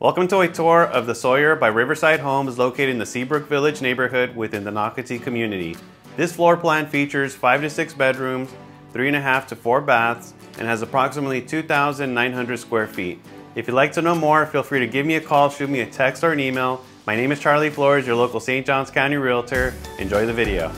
Welcome to a tour of the Sawyer by Riverside Homes located in the Seabrook Village neighborhood within the Nocatee community. This floor plan features 5 to 6 bedrooms, 3.5 to 4 baths, and has approximately 2,900 square feet. If you'd like to know more, feel free to give me a call, shoot me a text or an email. My name is Charlie Flores, your local St. John's County Realtor. Enjoy the video.